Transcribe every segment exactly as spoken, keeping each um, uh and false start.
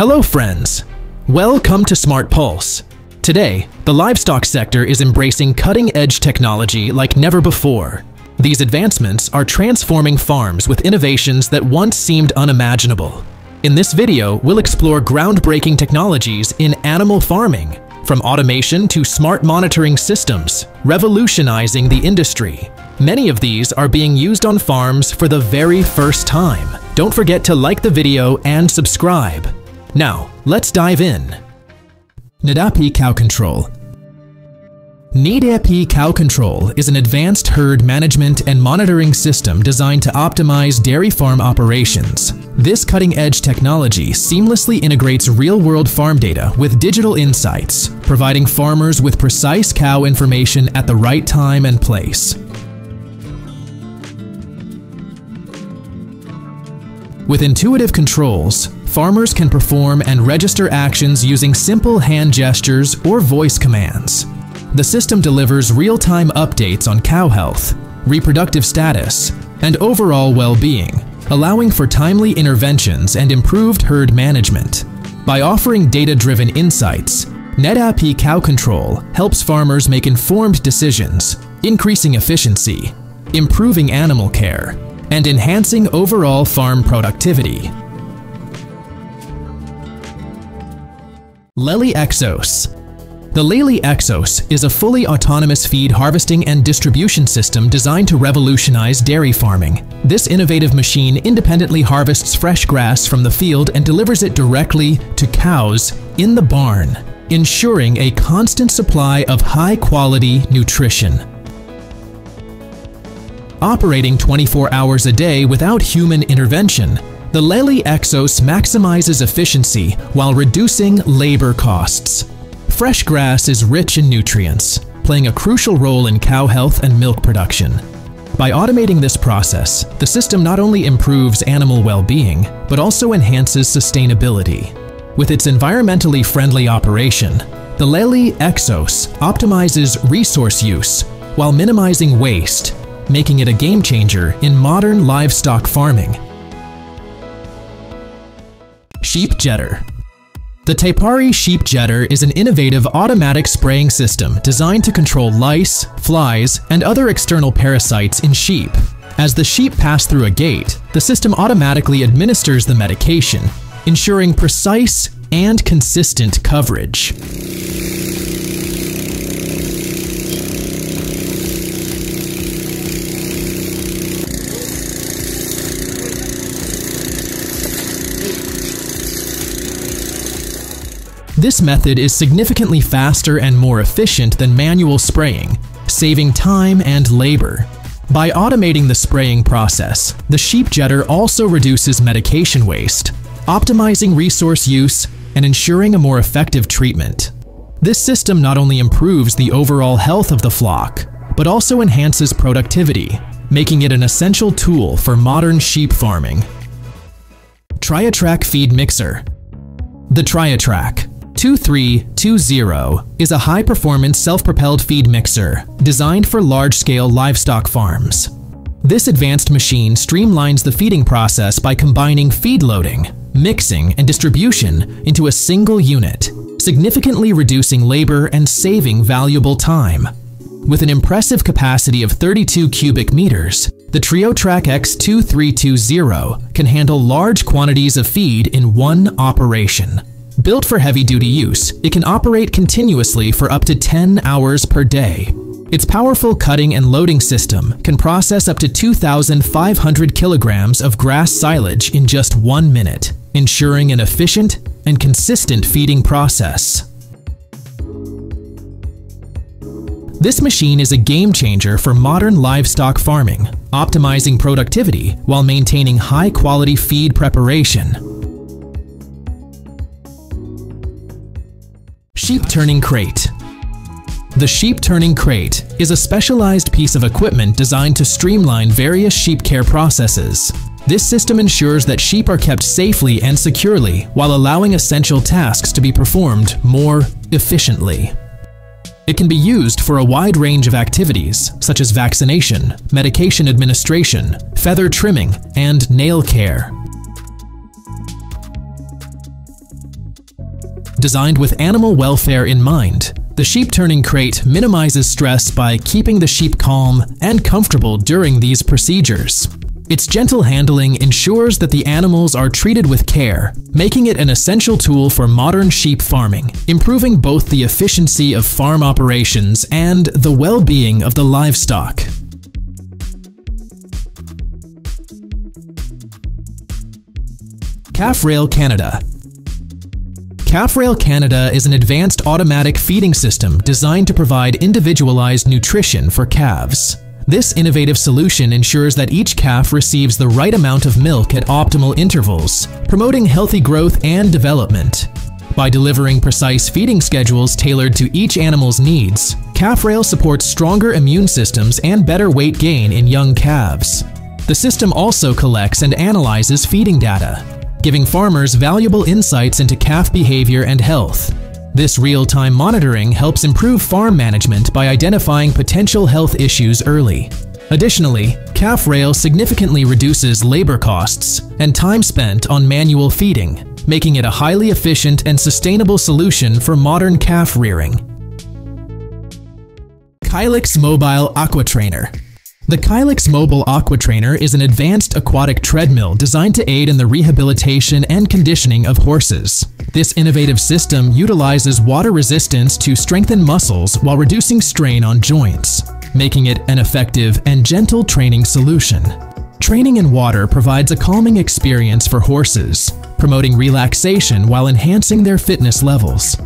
Hello friends! Welcome to Smart Pulse. Today, the livestock sector is embracing cutting-edge technology like never before. These advancements are transforming farms with innovations that once seemed unimaginable. In this video, we'll explore groundbreaking technologies in animal farming, from automation to smart monitoring systems, revolutionizing the industry. Many of these are being used on farms for the very first time. Don't forget to like the video and subscribe. Now, let's dive in. Nedap Cow Control. Nedap Cow Control is an advanced herd management and monitoring system designed to optimize dairy farm operations. This cutting-edge technology seamlessly integrates real-world farm data with digital insights, providing farmers with precise cow information at the right time and place. With intuitive controls, farmers can perform and register actions using simple hand gestures or voice commands. The system delivers real-time updates on cow health, reproductive status, and overall well-being, allowing for timely interventions and improved herd management. By offering data-driven insights, Nedap Cow Control helps farmers make informed decisions, increasing efficiency, improving animal care, and enhancing overall farm productivity. Lely Exos. The Lely Exos is a fully autonomous feed harvesting and distribution system designed to revolutionize dairy farming. This innovative machine independently harvests fresh grass from the field and delivers it directly to cows in the barn, ensuring a constant supply of high-quality nutrition. Operating twenty-four hours a day without human intervention, the Lely Exos maximizes efficiency while reducing labor costs. Fresh grass is rich in nutrients, playing a crucial role in cow health and milk production. By automating this process, the system not only improves animal well-being, but also enhances sustainability. With its environmentally friendly operation, the Lely Exos optimizes resource use while minimizing waste, making it a game changer in modern livestock farming. Sheep Jetter. The Te Pari Sheep Jetter is an innovative automatic spraying system designed to control lice, flies, and other external parasites in sheep. As the sheep pass through a gate, the system automatically administers the medication, ensuring precise and consistent coverage. This method is significantly faster and more efficient than manual spraying, saving time and labor. By automating the spraying process, the sheep jetter also reduces medication waste, optimizing resource use and ensuring a more effective treatment. This system not only improves the overall health of the flock, but also enhances productivity, making it an essential tool for modern sheep farming. Triotrac Feed Mixer. The Triotrac X twenty-three twenty is a high-performance self-propelled feed mixer designed for large-scale livestock farms. This advanced machine streamlines the feeding process by combining feed loading, mixing, and distribution into a single unit, significantly reducing labor and saving valuable time. With an impressive capacity of thirty-two cubic meters, the Triotrac X twenty-three twenty can handle large quantities of feed in one operation. Built for heavy-duty use, it can operate continuously for up to ten hours per day. Its powerful cutting and loading system can process up to two thousand five hundred kilograms of grass silage in just one minute, ensuring an efficient and consistent feeding process. This machine is a game-changer for modern livestock farming, optimizing productivity while maintaining high-quality feed preparation. Sheep Turning Crate. The Sheep Turning Crate is a specialized piece of equipment designed to streamline various sheep care processes. This system ensures that sheep are kept safely and securely while allowing essential tasks to be performed more efficiently. It can be used for a wide range of activities such as vaccination, medication administration, feather trimming, and nail care. designed with animal welfare in mind. The sheep turning crate minimizes stress by keeping the sheep calm and comfortable during these procedures. Its gentle handling ensures that the animals are treated with care, making it an essential tool for modern sheep farming, improving both the efficiency of farm operations and the well-being of the livestock. CalfRail Canada. CalfRail Canada is an advanced automatic feeding system designed to provide individualized nutrition for calves. This innovative solution ensures that each calf receives the right amount of milk at optimal intervals, promoting healthy growth and development. By delivering precise feeding schedules tailored to each animal's needs, CalfRail supports stronger immune systems and better weight gain in young calves. The system also collects and analyzes feeding data, giving farmers valuable insights into calf behavior and health. This real-time monitoring helps improve farm management by identifying potential health issues early. Additionally, CalfRail significantly reduces labor costs and time spent on manual feeding, making it a highly efficient and sustainable solution for modern calf rearing. Kylix Mobile Aqua Trainer. The Kylix Mobile Aqua Trainer is an advanced aquatic treadmill designed to aid in the rehabilitation and conditioning of horses. This innovative system utilizes water resistance to strengthen muscles while reducing strain on joints, making it an effective and gentle training solution. Training in water provides a calming experience for horses, promoting relaxation while enhancing their fitness levels.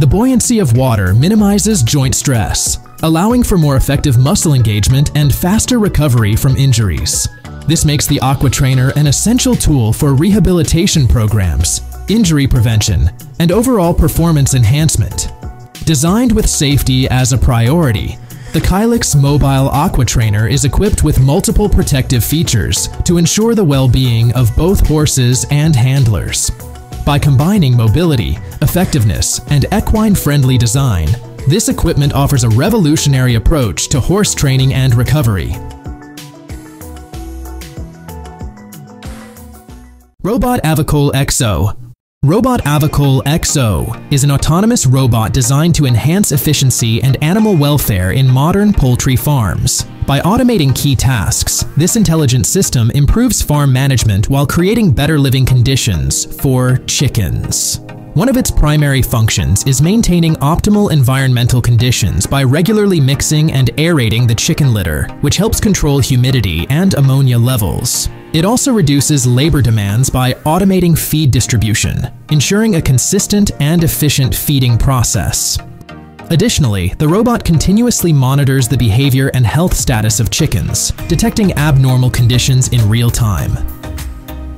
The buoyancy of water minimizes joint stress, allowing for more effective muscle engagement and faster recovery from injuries. This makes the Aqua Trainer an essential tool for rehabilitation programs, injury prevention, and overall performance enhancement. Designed with safety as a priority, the Kylix Mobile Aqua Trainer is equipped with multiple protective features to ensure the well-being of both horses and handlers. By combining mobility, effectiveness, and equine-friendly design, this equipment offers a revolutionary approach to horse training and recovery. Robot Avicole Xo. Robot Avicole Xo is an autonomous robot designed to enhance efficiency and animal welfare in modern poultry farms. By automating key tasks, this intelligent system improves farm management while creating better living conditions for chickens. One of its primary functions is maintaining optimal environmental conditions by regularly mixing and aerating the chicken litter, which helps control humidity and ammonia levels. It also reduces labor demands by automating feed distribution, ensuring a consistent and efficient feeding process. Additionally, the robot continuously monitors the behavior and health status of chickens, detecting abnormal conditions in real time.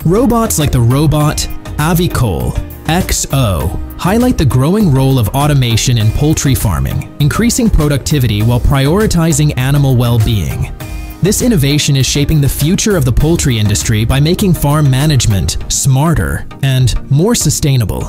Robots like the Robot Avicole Xo highlight the growing role of automation in poultry farming, increasing productivity while prioritizing animal well-being. This innovation is shaping the future of the poultry industry by making farm management smarter and more sustainable.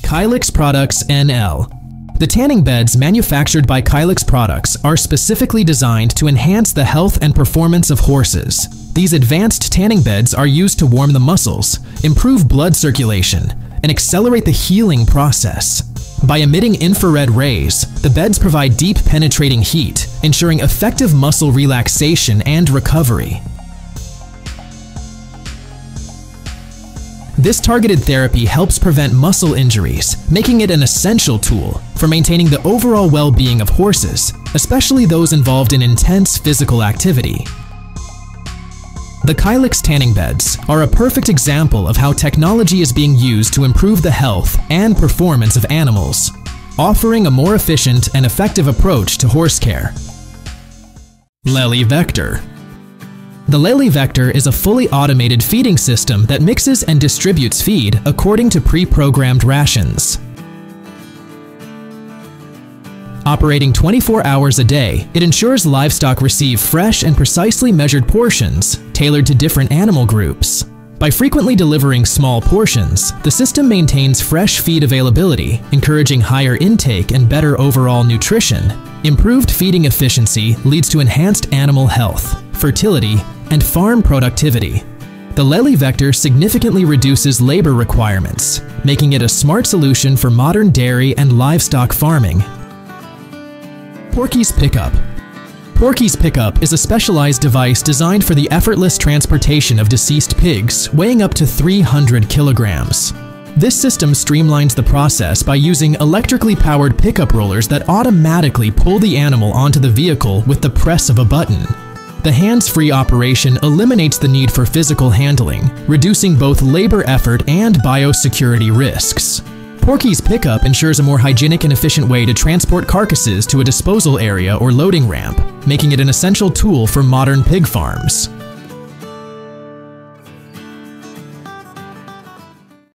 Kylix Products N L. The tanning beds manufactured by Kylix Products are specifically designed to enhance the health and performance of horses. These advanced tanning beds are used to warm the muscles, improve blood circulation, and accelerate the healing process. By emitting infrared rays, the beds provide deep penetrating heat, ensuring effective muscle relaxation and recovery. This targeted therapy helps prevent muscle injuries, making it an essential tool for maintaining the overall well-being of horses, especially those involved in intense physical activity. The Kylix tanning beds are a perfect example of how technology is being used to improve the health and performance of animals, offering a more efficient and effective approach to horse care. Lely Vector. The Lely Vector is a fully automated feeding system that mixes and distributes feed according to pre-programmed rations. Operating twenty-four hours a day, it ensures livestock receive fresh and precisely measured portions tailored to different animal groups. By frequently delivering small portions, the system maintains fresh feed availability, encouraging higher intake and better overall nutrition. Improved feeding efficiency leads to enhanced animal health, fertility, and farm productivity. The Lely Vector significantly reduces labor requirements, making it a smart solution for modern dairy and livestock farming. Porky's Pickup. Porky's Pickup is a specialized device designed for the effortless transportation of deceased pigs, weighing up to three hundred kilograms. This system streamlines the process by using electrically powered pickup rollers that automatically pull the animal onto the vehicle with the press of a button. The hands-free operation eliminates the need for physical handling, reducing both labor effort and biosecurity risks. Porky's Pickup ensures a more hygienic and efficient way to transport carcasses to a disposal area or loading ramp, making it an essential tool for modern pig farms.